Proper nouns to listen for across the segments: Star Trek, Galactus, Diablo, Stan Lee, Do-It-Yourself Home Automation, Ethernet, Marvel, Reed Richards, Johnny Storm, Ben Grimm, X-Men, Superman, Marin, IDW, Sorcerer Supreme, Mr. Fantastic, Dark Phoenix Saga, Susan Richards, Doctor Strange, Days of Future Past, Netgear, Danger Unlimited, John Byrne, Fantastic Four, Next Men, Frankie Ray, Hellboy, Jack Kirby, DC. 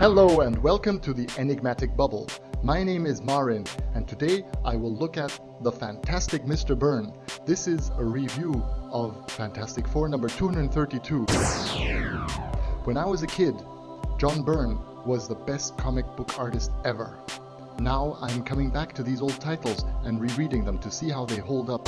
Hello and welcome to the Enigmatic Bubble. My name is Marin and today I will look at The Fantastic Mr. Byrne. This is a review of Fantastic Four number 232. When I was a kid, John Byrne was the best comic book artist ever. Now I'm coming back to these old titles and rereading them to see how they hold up.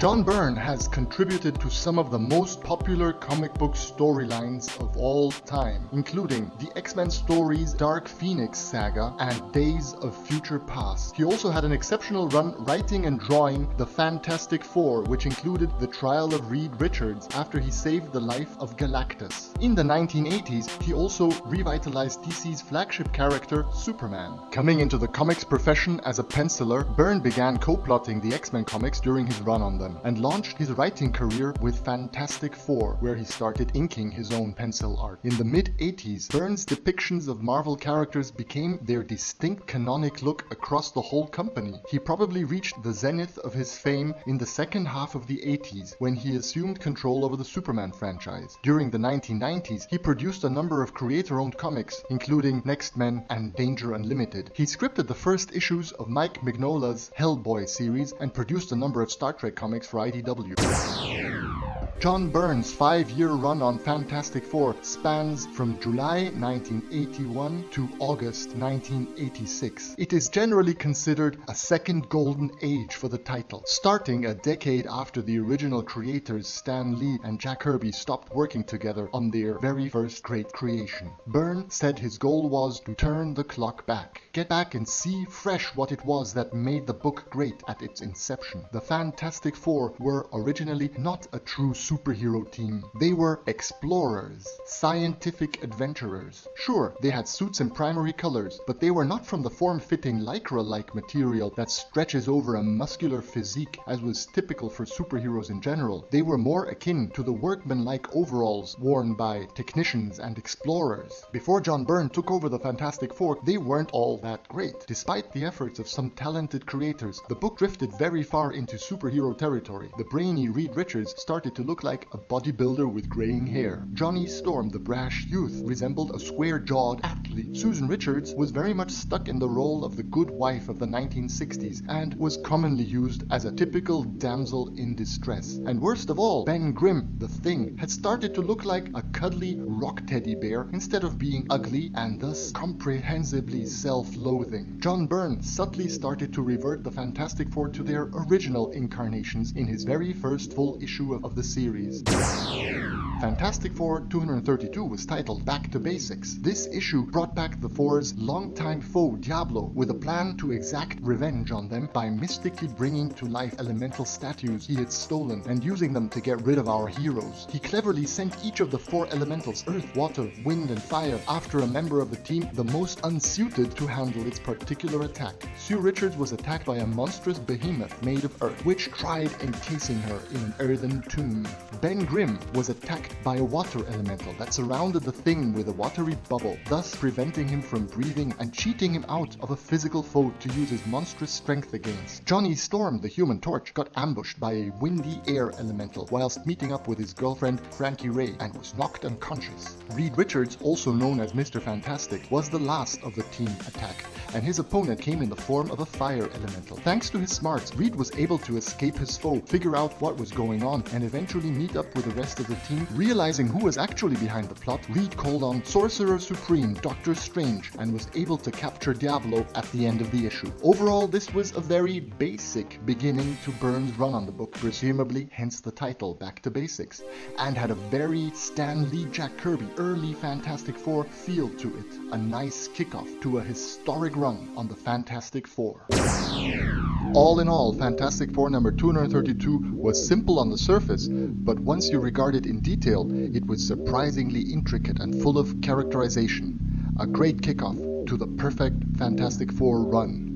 John Byrne has contributed to some of the most popular comic book storylines of all time, including the X-Men stories Dark Phoenix Saga and Days of Future Past. He also had an exceptional run writing and drawing the Fantastic Four, which included the trial of Reed Richards after he saved the life of Galactus. In the 1980s, he also revitalized DC's flagship character, Superman. Coming into the comics profession as a penciler, Byrne began co-plotting the X-Men comics during his run on them, and launched his writing career with Fantastic Four, where he started inking his own pencil art. In the mid-80s, Byrne's depictions of Marvel characters became their distinct canonic look across the whole company. He probably reached the zenith of his fame in the second half of the 80s, when he assumed control over the Superman franchise. During the 1990s, he produced a number of creator-owned comics, including Next Men and Danger Unlimited. He scripted the first issues of Mike Mignola's Hellboy series and produced a number of Star Trek comics for IDW. John Byrne's five-year run on Fantastic Four spans from July 1981 to August 1986. It is generally considered a second golden age for the title, starting a decade after the original creators Stan Lee and Jack Kirby stopped working together on their very first great creation. Byrne said his goal was to turn the clock back, get back and see fresh what it was that made the book great at its inception. The Fantastic Four were originally not a true superhero team. They were explorers, scientific adventurers. Sure, they had suits in primary colors, but they were not from the form-fitting lycra-like material that stretches over a muscular physique as was typical for superheroes in general. They were more akin to the workman-like overalls worn by technicians and explorers. Before John Byrne took over the Fantastic Four, they weren't all that great. Despite the efforts of some talented creators, the book drifted very far into superhero territory. The brainy Reed Richards started to look like a bodybuilder with graying hair. Johnny Storm, the brash youth, resembled a square-jawed athlete. Susan Richards was very much stuck in the role of the good wife of the 1960s and was commonly used as a typical damsel in distress. And worst of all, Ben Grimm, the Thing, had started to look like a cuddly rock teddy bear instead of being ugly and thus comprehensively self-loathing. John Byrne subtly started to revert the Fantastic Four to their original incarnations in his very first full issue of the series. Fantastic Four 232 was titled Back to Basics. This issue brought back the Four's longtime foe Diablo with a plan to exact revenge on them by mystically bringing to life elemental statues he had stolen and using them to get rid of our heroes. He cleverly sent each of the four elementals, earth, water, wind and fire, after a member of the team the most unsuited to handle its particular attack. Sue Richards was attacked by a monstrous behemoth made of earth, which tried encasing her in an earthen tomb. Ben Grimm was attacked by a water elemental that surrounded the Thing with a watery bubble, thus preventing him from breathing and cheating him out of a physical foe to use his monstrous strength against. Johnny Storm, the Human Torch, got ambushed by a windy air elemental whilst meeting up with his girlfriend Frankie Ray and was knocked unconscious. Reed Richards, also known as Mr. Fantastic, was the last of the team attacked, and his opponent came in the form of a fire elemental. Thanks to his smarts, Reed was able to escape his foe, figure out what was going on, and eventually meet up with the rest of the team. Realizing who was actually behind the plot, Reed called on Sorcerer Supreme, Doctor Strange, and was able to capture Diablo at the end of the issue. Overall, this was a very basic beginning to Byrne's run on the book, presumably hence the title, Back to Basics, and had a very Stan Lee, Jack Kirby, early Fantastic Four feel to it. A nice kickoff to a historic run on the Fantastic Four. All in all, Fantastic Four number 232 was simple on the surface, but once you regard it in detail, it was surprisingly intricate and full of characterization. A great kickoff to the perfect Fantastic Four run.